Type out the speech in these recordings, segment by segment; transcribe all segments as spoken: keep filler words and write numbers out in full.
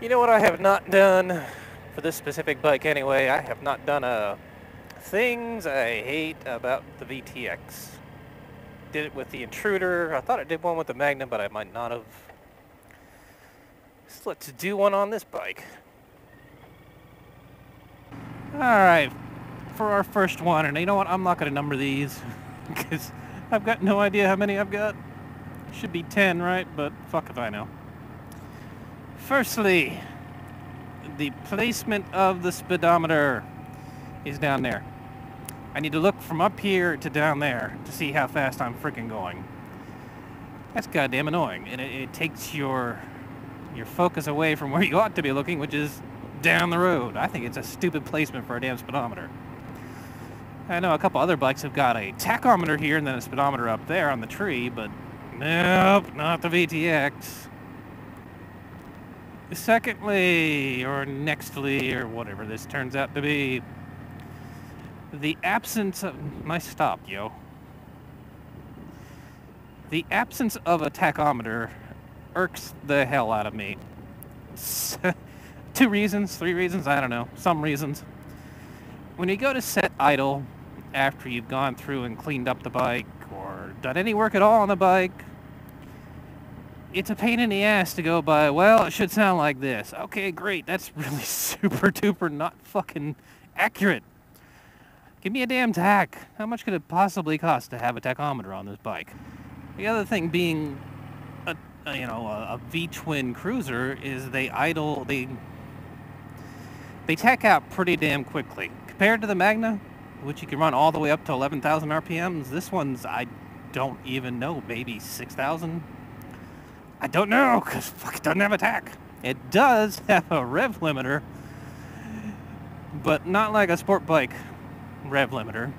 You know what I have not done for this specific bike anyway? I have not done uh, things I hate about the V T X. Did it with the Intruder. I thought I did one with the Magna, but I might not have. So let's do one on this bike. Alright, for our first one, and you know what, I'm not going to number these, because I've got no idea how many I've got. Should be ten, right? But fuck if I know. Firstly, the placement of the speedometer is down there. I need to look from up here to down there to see how fast I'm freaking going. That's goddamn annoying, and it, it takes your your focus away from where you ought to be looking, which is down the road. I think it's a stupid placement for a damn speedometer. I know a couple other bikes have got a tachometer here and then a speedometer up there on the tree, but nope, not the V T X. Secondly, or nextly, or whatever this turns out to be, the absence of... nice stop, yo. The absence of a tachometer irks the hell out of me. Two reasons, three reasons, I don't know, some reasons. When you go to set idle after you've gone through and cleaned up the bike or done any work at all on the bike, it's a pain in the ass to go by, well, it should sound like this. Okay, great, that's really super duper not fucking accurate. Give me a damn tach. How much could it possibly cost to have a tachometer on this bike? The other thing being a, a you know, a, a V-twin cruiser is they idle, they they tack out pretty damn quickly. Compared to the Magna, which you can run all the way up to eleven thousand R P Ms, this one's, I don't even know, maybe six thousand? I don't know, because fuck, it doesn't have a tach. It does have a rev limiter, but not like a sport bike rev limiter.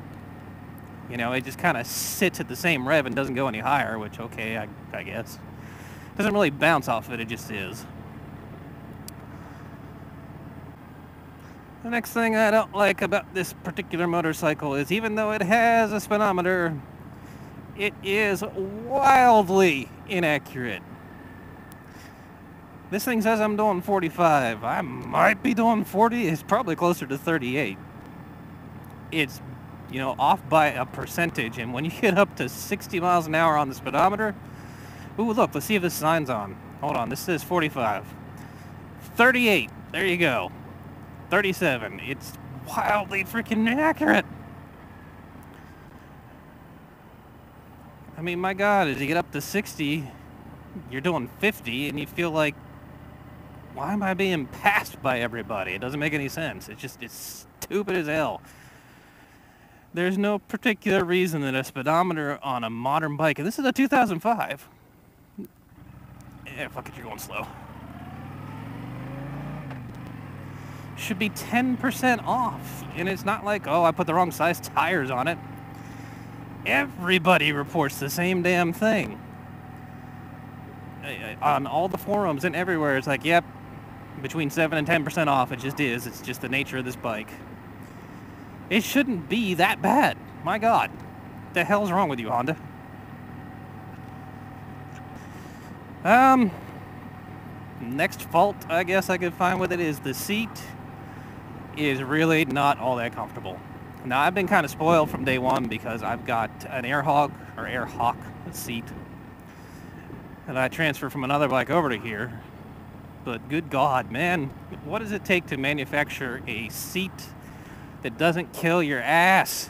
You know, it just kind of sits at the same rev and doesn't go any higher, which, okay, I, I guess. Doesn't really bounce off it, it just is. The next thing I don't like about this particular motorcycle is even though it has a speedometer, it is wildly inaccurate. This thing says I'm doing forty-five. I might be doing forty. It's probably closer to thirty-eight. It's, you know, off by a percentage, and when you get up to sixty miles an hour on the speedometer, ooh, look, let's see if this sign's on. Hold on, this says forty-five. thirty-eight, there you go. thirty-seven, it's wildly freaking inaccurate. I mean, my God, as you get up to sixty, you're doing fifty, and you feel like, why am I being passed by everybody? It doesn't make any sense. It's just, it's stupid as hell. There's no particular reason that a speedometer on a modern bike, and this is a two thousand five. Yeah, fuck it, you're going slow. Should be ten percent off. And it's not like, oh, I put the wrong size tires on it. Everybody reports the same damn thing. On all the forums and everywhere, it's like, yep, between seven and ten percent off, it just is. It's just the nature of this bike. It shouldn't be that bad. My God. What the hell's wrong with you, Honda? Um, next fault I guess I could find with it is the seat is really not all that comfortable. Now, I've been kind of spoiled from day one because I've got an Air Hawk, or Air Hawk seat that I transferred from another bike over to here. But good God, man, what does it take to manufacture a seat that doesn't kill your ass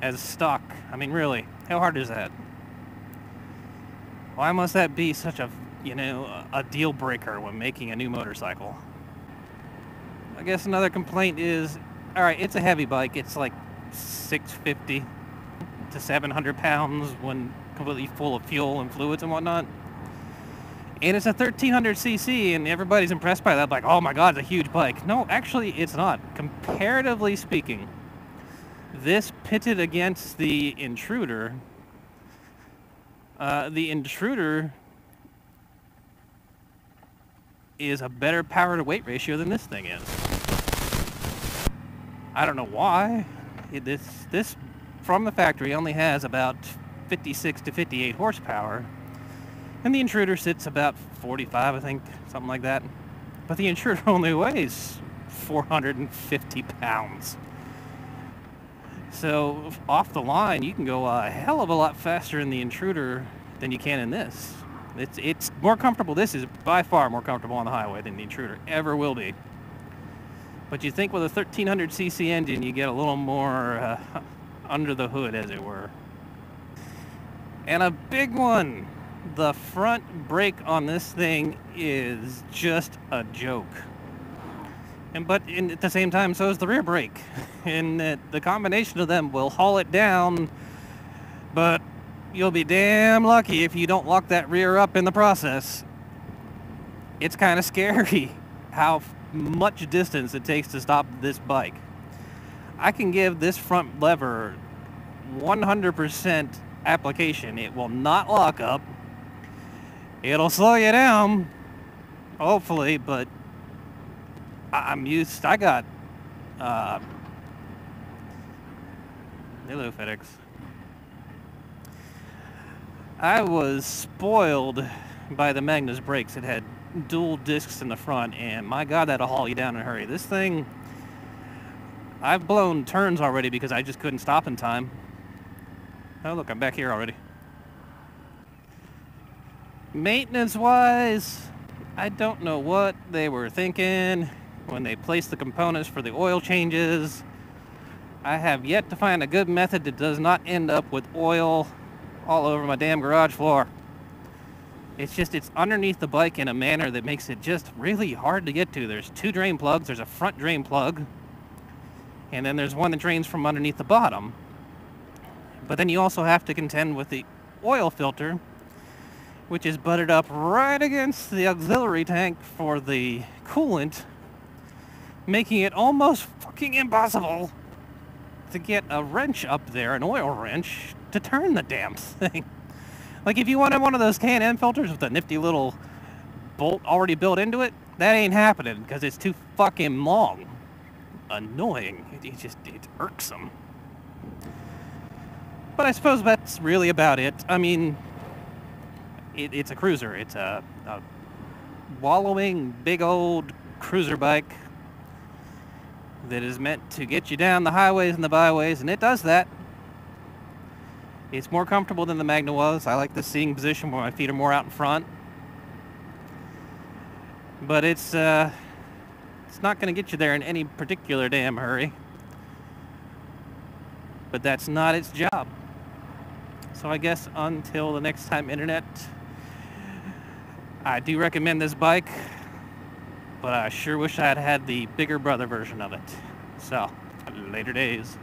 as stock? I mean, really, how hard is that? Why must that be such a, you know, a deal breaker when making a new motorcycle? I guess another complaint is, all right, it's a heavy bike. It's like six fifty to seven hundred pounds when completely full of fuel and fluids and whatnot. And it's a thirteen hundred c c, and everybody's impressed by that, like, oh my God, it's a huge bike. No, actually, it's not. Comparatively speaking, this pitted against the Intruder, uh, the Intruder is a better power-to-weight ratio than this thing is. I don't know why. It, this, this, from the factory, only has about fifty-six to fifty-eight horsepower. And the Intruder sits about forty-five, I think, something like that. But the Intruder only weighs four hundred fifty pounds. So off the line, you can go a hell of a lot faster in the Intruder than you can in this. It's, it's more comfortable. This is by far more comfortable on the highway than the Intruder ever will be. But you think with a thirteen hundred c c engine, you get a little more uh, under the hood, as it were. And a big one! The front brake on this thing is just a joke. And but in, at the same time, so is the rear brake. And uh, the combination of them will haul it down, but you'll be damn lucky if you don't lock that rear up in the process. It's kind of scary how much distance it takes to stop this bike. I can give this front lever one hundred percent application. It will not lock up. It'll slow you down, hopefully, but I'm used. I got, uh, hello FedEx. I was spoiled by the Magna's brakes. It had dual discs in the front, and my God, that'll haul you down in a hurry. This thing, I've blown turns already because I just couldn't stop in time. Oh, look, I'm back here already. Maintenance-wise, I don't know what they were thinking when they placed the components for the oil changes. I have yet to find a good method that does not end up with oil all over my damn garage floor. It's just, it's underneath the bike in a manner that makes it just really hard to get to. There's two drain plugs. There's a front drain plug, and then there's one that drains from underneath the bottom. But then you also have to contend with the oil filter, which is butted up right against the auxiliary tank for the coolant, making it almost fucking impossible to get a wrench up there, an oil wrench, to turn the damn thing. Like, if you wanted one of those K and M filters with a nifty little bolt already built into it, that ain't happening because it's too fucking long. Annoying. It, it just, it's irksome. But I suppose that's really about it. I mean, It, it's a cruiser. It's a, a wallowing, big old cruiser bike that is meant to get you down the highways and the byways, and it does that. It's more comfortable than the Magna was. I like the seating position where my feet are more out in front. But it's, uh, it's not going to get you there in any particular damn hurry. But that's not its job. So I guess until the next time, Internet, I do recommend this bike, but I sure wish I had had the bigger brother version of it. So, later days.